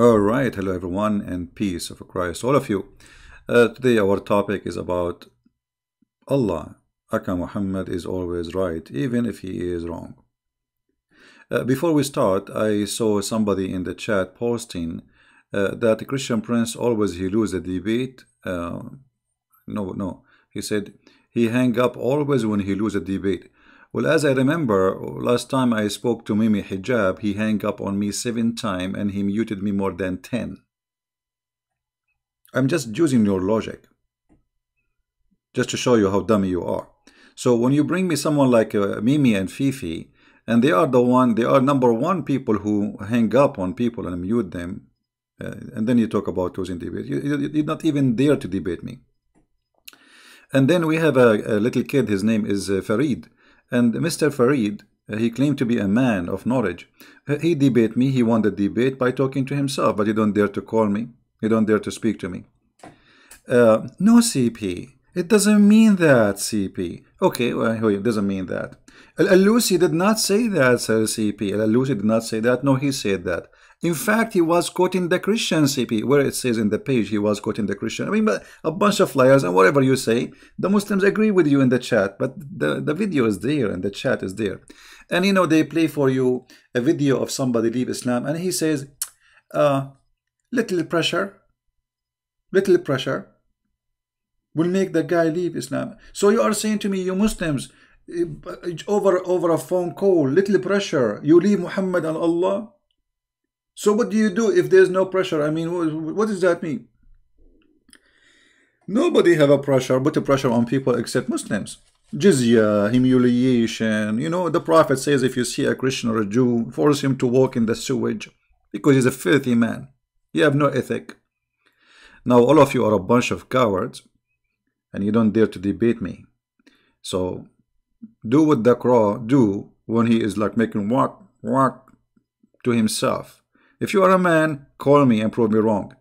Alright, hello everyone and peace of Christ, all of you. Today our topic is about Allah. Aka Muhammad is always right, even if he is wrong. Before we start, I saw somebody in the chat posting that Christian Prince always he lose the debate. No, he said he hang up always when he lose a debate. Well, as I remember, last time I spoke to Mimi Hijab, he hung up on me 7 times and he muted me more than 10. I'm just using your logic, just to show you how dummy you are. So when you bring me someone like Mimi and Fifi, and they are #1 people who hang up on people and mute them, and then you talk about losing debate. You did not even dare to debate me. And then we have a little kid, his name is Farid. And Mr. Farid, he claimed to be a man of knowledge. He debated me, he won the debate by talking to himself, but he don't dare to call me, he don't dare to speak to me. No, CP, it doesn't mean that, CP. Okay, well, it doesn't mean that. Al-Alusi did not say that, sir, CP. Al-Alusi did not say that, no, he said that. In fact, he was quoting the Christian, CP, where it says in the page he was quoting the Christian. I mean, but a bunch of liars, and whatever you say, the Muslims agree with you in the chat, but the video is there and the chat is there. And, you know, they play for you a video of somebody leave Islam, and he says, little pressure will make the guy leave Islam. So you are saying to me, you Muslims, over a phone call, little pressure, you leave Muhammad and Allah? So what do you do if there's no pressure? I mean, what does that mean? Nobody have a pressure, but a pressure on people except Muslims. Jizya, humiliation. You know, the Prophet says if you see a Christian or a Jew, force him to walk in the sewage because he's a filthy man. You have no ethic. Now, all of you are a bunch of cowards and you don't dare to debate me. So, do what the crow do when he is like making walk to himself. If you are a man, call me and prove me wrong.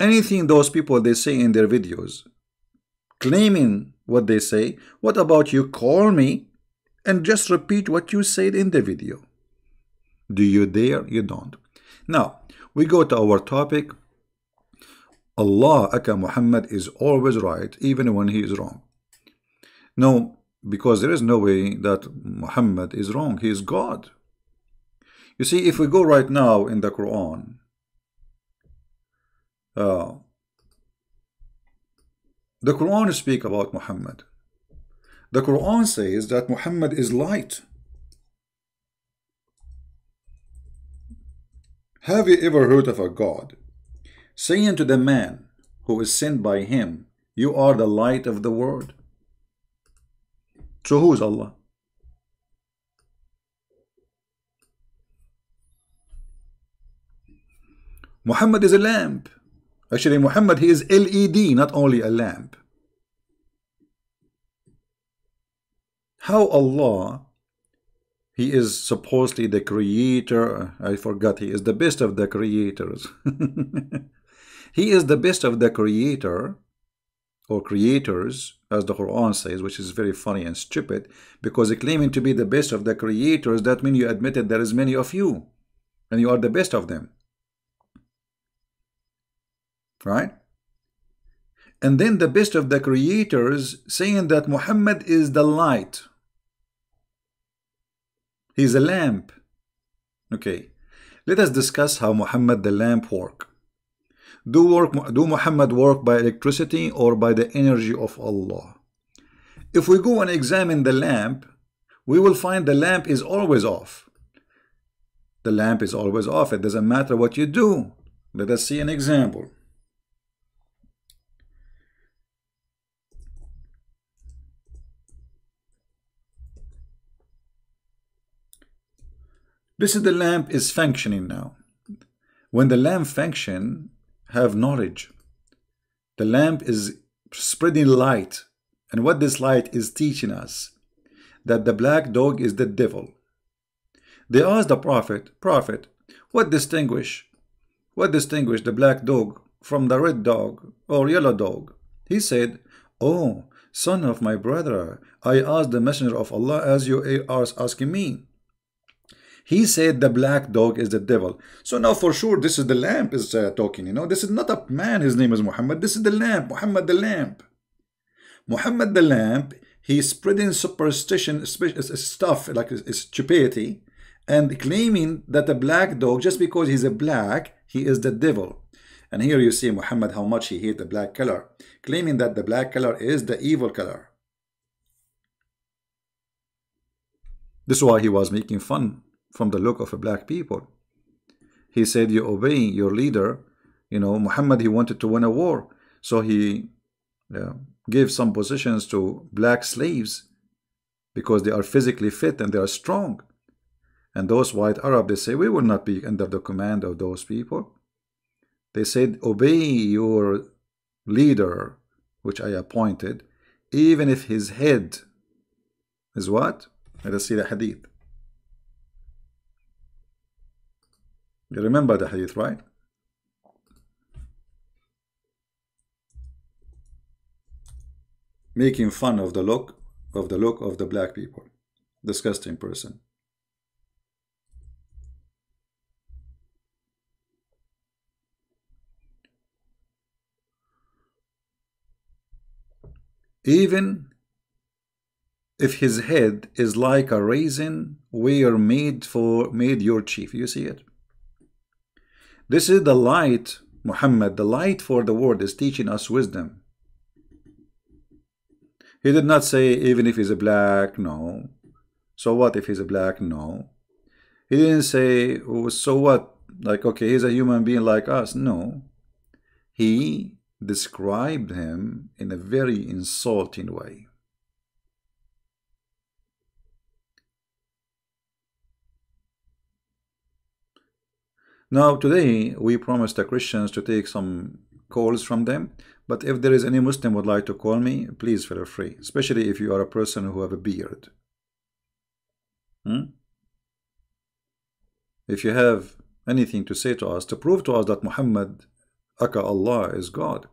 Anything those people, they say in their videos, claiming what they say, what about you call me and just repeat what you said in the video? Do you dare? You don't. Now, we go to our topic. Allah, Aka Muhammad, is always right, even when he is wrong. No, because there is no way that Muhammad is wrong. He is God. You see, if we go right now in the Quran, the Quran speaks about Muhammad. The Quran says that Muhammad is light. Have you ever heard of a God saying to the man who is sent by him, you are the light of the world? So who is Allah? Muhammad is a lamp. Actually, Muhammad, he is LED, not only a lamp. How Allah, he is supposedly the creator. I forgot, he is the best of the creators. He is the best of the creator or creators, as the Quran says, which is very funny and stupid, because claiming to be the best of the creators, that means you admitted there is many of you and you are the best of them. Right? And then the best of the creators saying that Muhammad is the light. He's a lamp. Okay. Let us discuss how Muhammad the lamp work. Do Muhammad work by electricity or by the energy of Allah? If we go and examine the lamp, we will find the lamp is always off. The lamp is always off. It doesn't matter what you do. Let us see an example. This is the lamp is functioning now. When the lamp function have knowledge, the lamp is spreading light. And what this light is teaching us, that the black dog is the devil. They asked the prophet, Prophet, what distinguish the black dog from the red dog or yellow dog? He said, oh, son of my brother, I asked the messenger of Allah as you are asking me. He said the black dog is the devil. So now for sure this is the lamp is talking, you know. This is not a man, his name is Muhammad. This is the lamp, Muhammad the lamp. Muhammad the lamp, he's spreading superstition stuff like stupidity and claiming that a black dog, just because he's a black, he is the devil. And here you see Muhammad, how much he hates the black color, claiming that the black color is the evil color. This is why he was making fun from the look of a black people. He said, you're obeying your leader. You know, Muhammad, he wanted to win a war. So he gave some positions to black slaves because they are physically fit and they are strong. And those white Arabs, they say, we will not be under the command of those people. They said, obey your leader, which I appointed, even if his head is what? Let us see the hadith. You remember the hadith, right? Making fun of the look of the black people. Disgusting person. Even if his head is like a raisin, we are made your chief. You see it? This is the light, Muhammad, the light for the world is teaching us wisdom. He did not say even if he's a black, no. So what if he's a black? No. He didn't say, oh, so what? Like, okay, he's a human being like us. No. He described him in a very insulting way. Now today we promised the Christians to take some calls from them, but if there is any Muslim would like to call me, please feel free, especially if you are a person who have a beard. If you have anything to say to us to prove to us that Muhammad Aka Allah is God.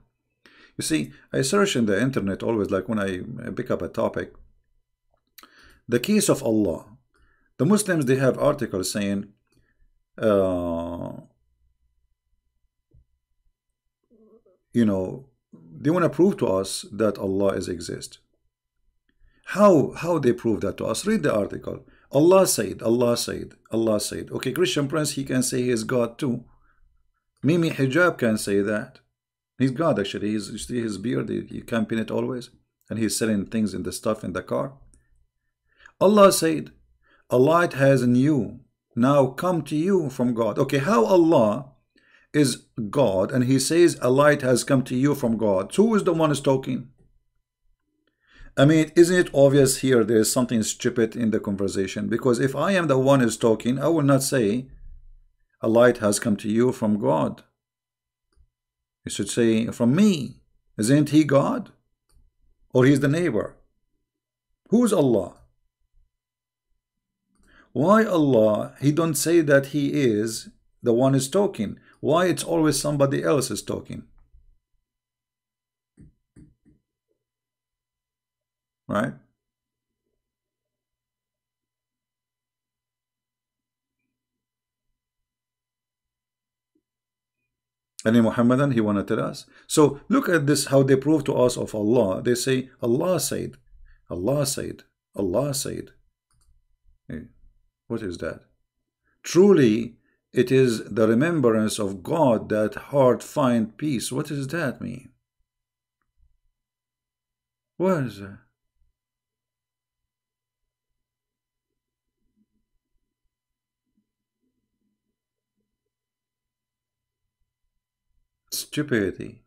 You see, I search in the internet always, like when I pick up a topic, the case of Allah. The Muslims, they have articles saying you know, they want to prove to us that Allah is exist. How they prove that to us? Read the article. Allah said, Allah said, Allah said. Okay, Christian Prince, he can say he is God too. Mimi Hijab can say that. He's God actually. He's, you see his beard, he can pin it always. And he's selling things in the stuff in the car. Allah said, a light has in you, now come to you from God. Okay, how Allah is God and he says a light has come to you from God. Who is the one who's talking? I mean, isn't it obvious here there is something stupid in the conversation? Because if I am the one who's talking, I will not say a light has come to you from God. You should say from me. Isn't he God? Or he's the neighbor? Who's Allah? Why Allah, he don't say that he is the one is talking? Why it's always somebody else is talking? Right? Any Muhammadan, he wanted to tell us. So look at this, how they prove to us of Allah. They say, Allah said, Allah said, Allah said. Hey, what is that? Truly, it is the remembrance of God that heart find peace. What does that mean? What is that? Stupidity.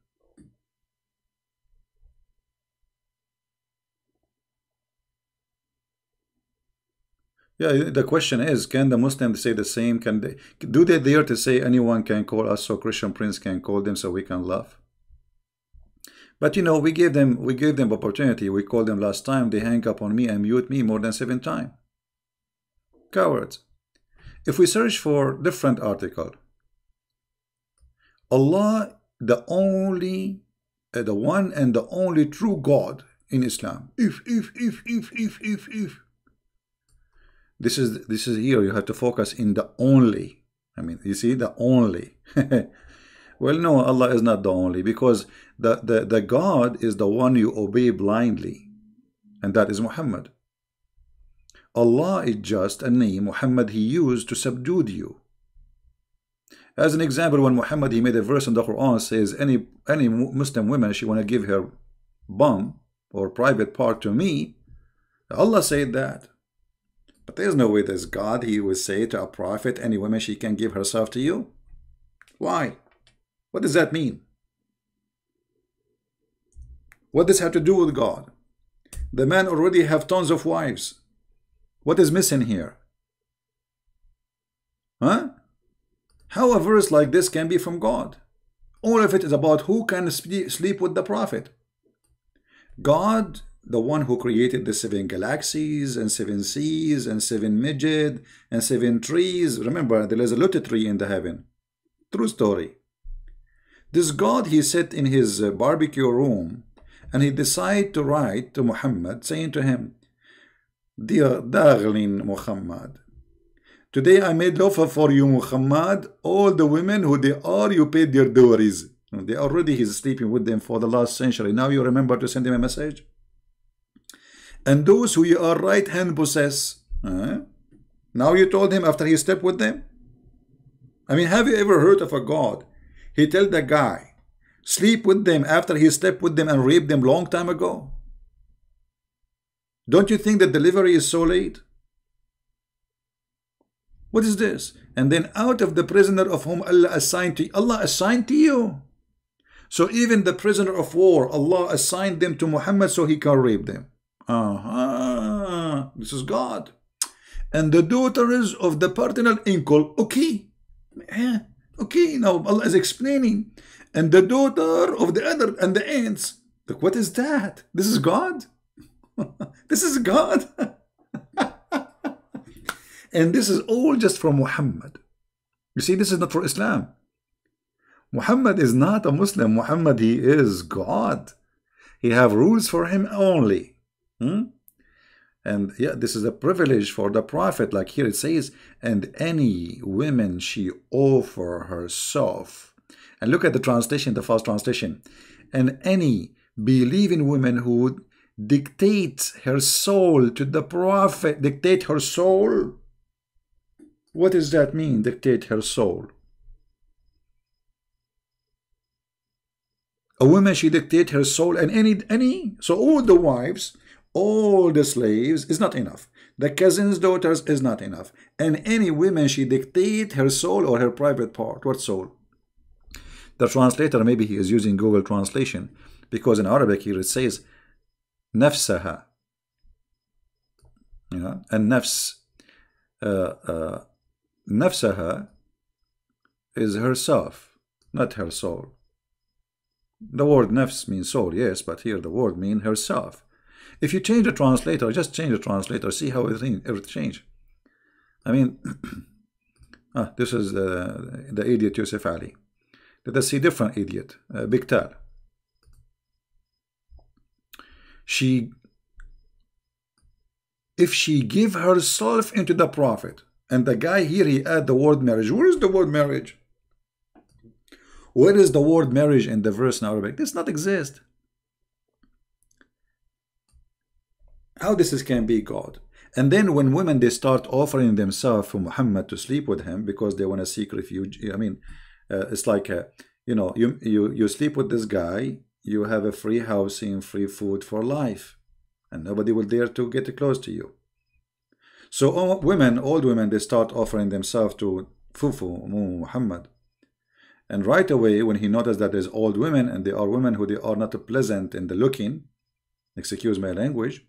Yeah, the question is, can the Muslims say the same? Can they, do they dare to say anyone can call us so Christian Prince can call them so we can laugh? But you know, we gave them opportunity. We called them last time. They hang up on me and mute me more than 7 times. Cowards. If we search for different article, Allah, the only, the one and the only true God in Islam. If. This is here. You have to focus in the only. I mean, you see, the only. Well, no, Allah is not the only, because the God is the one you obey blindly, and that is Muhammad. Allah is just a name Muhammad he used to subdue you. As an example, when Muhammad he made a verse in the Quran says, any Muslim woman, she want to give her bum or private part to me, Allah said that. But there's no way this God he would say to a prophet, any woman she can give herself to you. Why? What does that mean? What does it have to do with God? The man already have tons of wives. What is missing here? Huh? How a verse like this can be from God? All of it is about who can sleep with the prophet. God, the one who created the 7 galaxies and 7 seas and 7 midget and 7 trees. Remember, there is a lot of tree in the heaven. True story. This God, he sat in his barbecue room and he decided to write to Muhammad, saying to him, "Dear darling Muhammad, today I made love for you, Muhammad. All the women who they are, you paid their dowries." They already he's sleeping with them for the last century. Now you remember to send him a message. "And those who your right hand possess." Now you told him after he slept with them. I mean, have you ever heard of a God? He tell the guy, sleep with them after he slept with them and raped them long time ago. Don't you think that delivery is so late? What is this? And then out of the prisoner of whom Allah assigned to you. So even the prisoner of war, Allah assigned them to Muhammad so he can rape them. This is God. "And the daughters of the paternal uncle." Okay. Okay, now Allah is explaining. "And the daughter of the other and the aunts." Look, what is that? This is God? This is God. And this is all just from Muhammad. You see, this is not for Islam. Muhammad is not a Muslim. Muhammad, he is God. He have rules for him only. And yeah, this is a privilege for the prophet. Like here it says, "And any woman she offer herself." And look at the translation, the first translation. "And any believing woman who would dictate her soul to the prophet." Dictate her soul? What does that mean, dictate her soul? A woman, she dictate her soul. And any, so all the wives, all the slaves is not enough. The cousins' daughters is not enough. "And any woman, she dictate her soul" or her private part. What soul? The translator, maybe he is using Google translation, because in Arabic here it says nafsaha. Yeah, and nafs. Nafsaha is herself, not her soul. The word nafs means soul, yes, but here the word means herself. If you change the translator, just change the translator, see how it change. I mean, this is the idiot Yusuf Ali. Let us see different idiot, Biktar. If she give herself into the prophet, and the guy here, he add the word marriage. Where is the word marriage? Where is the word marriage in the verse in Arabic? This does not exist. How this can be God? And then when women, they start offering themselves for Muhammad to sleep with him because they want to seek refuge. I mean, it's like, you know, you sleep with this guy, you have a free housing, free food for life, and nobody will dare to get close to you. So old women, they start offering themselves to Fufu, Muhammad. And right away, when he noticed that there's old women, and they are women who they are not pleasant in the looking, excuse my language,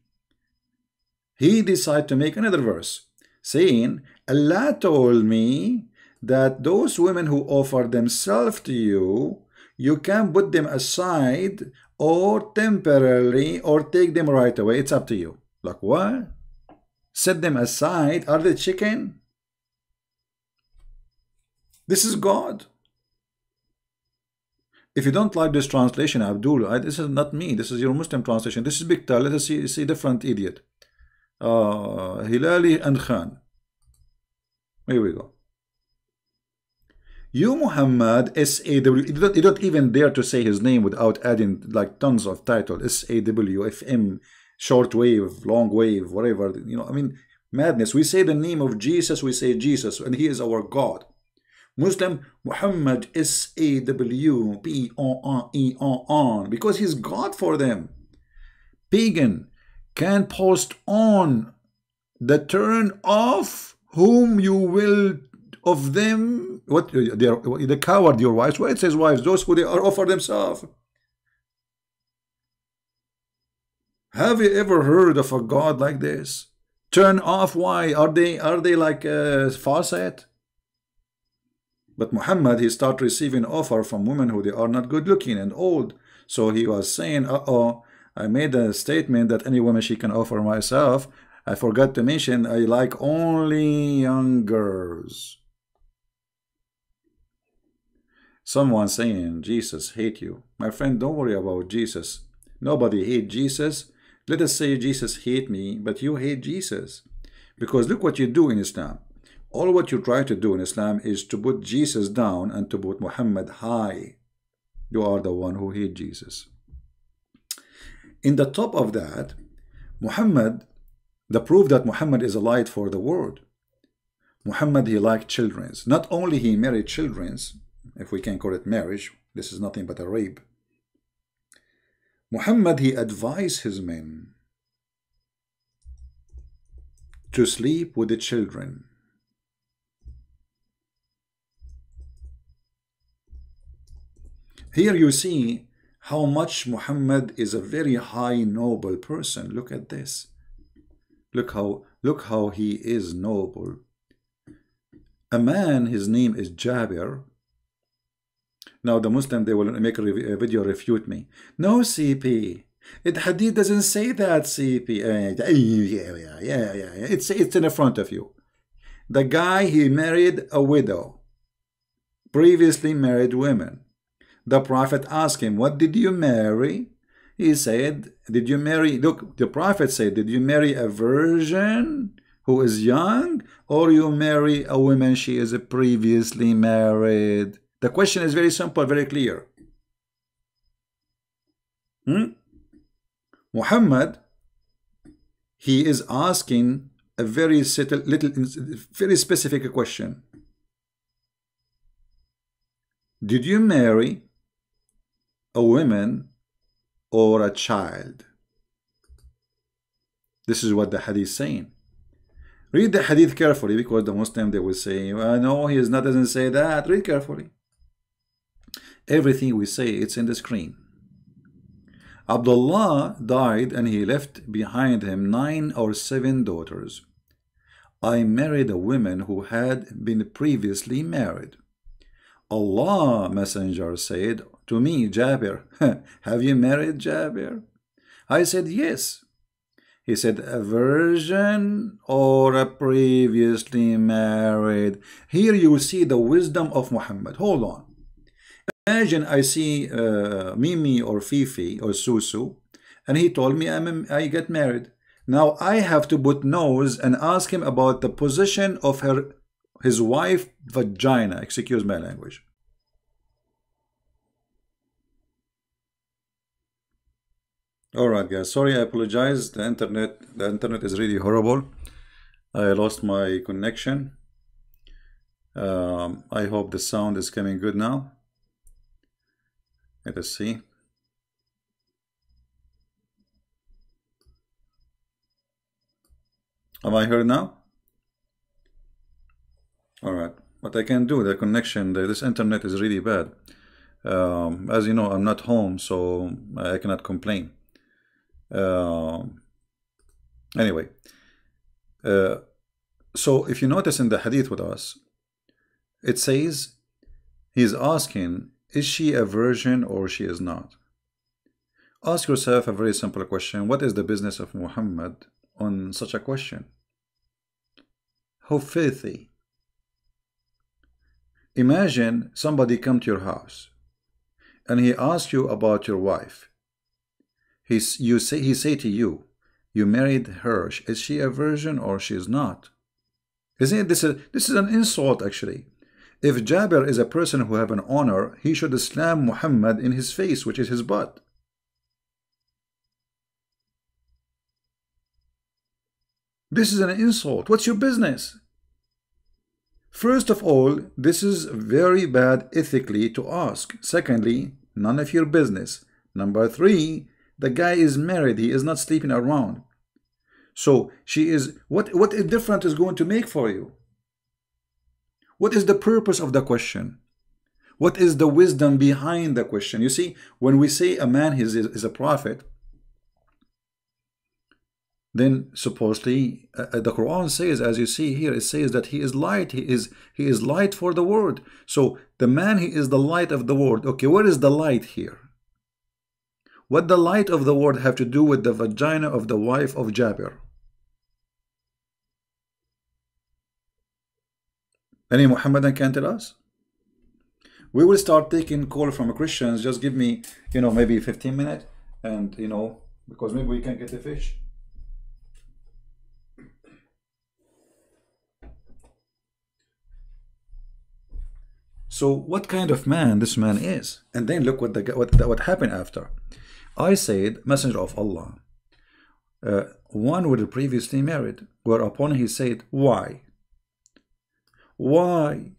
he decided to make another verse, saying, "Allah told me that those women who offer themselves to you, you can put them aside or temporarily or take them right away. It's up to you." Like what? Set them aside? Are they chicken? This is God. If you don't like this translation, Abdullah, this is not me. This is your Muslim translation. This is Biktar. Let us see different idiot. Hilali and Khan. Here we go. You, Muhammad, S-A-W, you don't even dare to say his name without adding like tons of title, S-A-W, F-M, shortwave, longwave, whatever, you know, I mean, madness. We say the name of Jesus, we say Jesus, and he is our God. Muslim, Muhammad, S-A-W-P-O-R-E-O-R, because he's God for them. Pagan can post on the turn of whom you will of them, what they are, the coward, your wives. Where it says wives, those who they are offer themselves. Have you ever heard of a God like this? Turn off. Why are they like a faucet? But Muhammad, he started receiving offer from women who they are not good looking and old. So he was saying, "Uh-oh, I made a statement that any woman she can offer myself. I forgot to mention I like only young girls." Someone saying Jesus hate you. My friend, don't worry about Jesus. Nobody hate Jesus. Let us say Jesus hate me, but you hate Jesus. Because look what you do in Islam. All what you try to do in Islam is to put Jesus down and to put Muhammad high. You are the one who hate Jesus. In the top of that, Muhammad, the proof that Muhammad is a light for the world. Muhammad, he liked children. Not only he married children, if we can call it marriage, this is nothing but a rape. Muhammad, he advised his men to sleep with the children. Here you see how much Muhammad is a very high noble person. Look at this. Look how he is noble. A man, his name is Jabir. Now the Muslim, they will make a video refute me. No, CP, it Hadith doesn't say that, CP. Yeah. It's in the front of you. The guy, he married a widow. Previously married women. The Prophet asked him, "What did you marry?" He said, "Did you marry?" Look, the Prophet said, "Did you marry a virgin who is young, or you marry a woman she is previously married?" The question is very simple, very clear. Muhammad, he is asking a very little, very specific question. Did you marry a woman or a child? This is what the Hadith is saying. Read the Hadith carefully, because the Muslim, they will say, "Well, no, he is not, doesn't say that." Read carefully. Everything we say, it's in the screen. Abdullah died and he left behind him 9 or 7 daughters. I married a woman who had been previously married. Allah messenger said to me, "Jabir, have you married Jabir?" I said, "Yes." He said, "A virgin or a previously married?" Here you see the wisdom of Muhammad. Hold on. Imagine I see Mimi or Fifi or Susu, and he told me I get married. Now I have to put nose and ask him about the position of his wife vagina. Excuse my language. All right, guys, sorry, I apologize. The internet is really horrible. I lost my connection. I hope the sound is coming good now. Let us see. Am I heard now? All right, what I can do, the connection, this internet is really bad. As you know, I'm not home, so I cannot complain. Anyway, so if you notice in the Hadith with us, it says he's asking, is she a virgin or she is not? Ask yourself a very simple question. What is the business of Muhammad on such a question? How filthy. Imagine somebody come to your house and he asks you about your wife. He say to you, "You married her. Is she a virgin or she is not?" Isn't it? This is an insult, actually. If Jabir is a person who have an honor, he should slam Muhammad in his face, which is his butt. This is an insult. What's your business? First of all, this is very bad ethically to ask. Secondly, none of your business. Number three, the guy is married. He is not sleeping around. So she is, what a difference is going to make for you? What is the purpose of the question? What is the wisdom behind the question? You see, when we say a man is a prophet, then supposedly the Quran says, as you see here, it says that he is light. He is light for the world. So the man, he is the light of the world. Okay, where is the light here? What the light of the world have to do with the vagina of the wife of Jabir? Any Muhammadan can tell us? We will start taking call from Christians. Just give me, you know, maybe 15 minutes, and you know, because maybe we can get a fish. So what kind of man this man is? And then look what happened after. I said, Messenger of Allah, one would have previously married, whereupon he said, why? Why?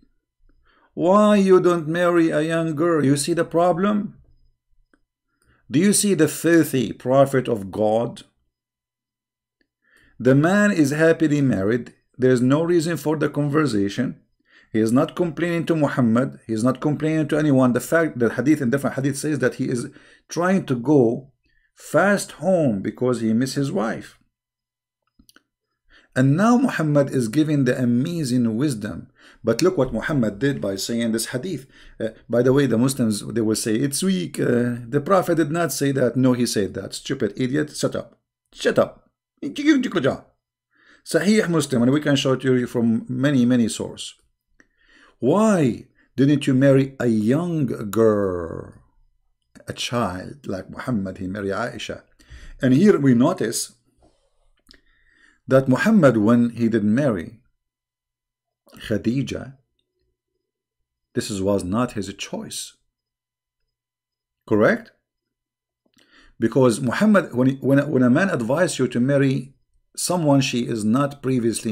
Why you don't marry a young girl? You see the problem? Do you see the filthy prophet of God? The man is happily married. There's no reason for the conversation. He is not complaining to Muhammad. He is not complaining to anyone. The fact that Hadith and different Hadith says that he is trying to go fast home because he missed his wife. And now Muhammad is giving the amazing wisdom. But look what Muhammad did by saying this Hadith. By the way, the Muslims, they will say, it's weak. The Prophet did not say that. No, he said that. Stupid idiot. Shut up. Shut up. Sahih Muslim. And we can show it to you from many, many sources. Why didn't you marry a young girl, a child like Muhammad? He married Aisha. And here we notice that Muhammad, when he did marry Khadija, this was not his choice. Correct? Because Muhammad, when a man advised you to marry someone she is not previously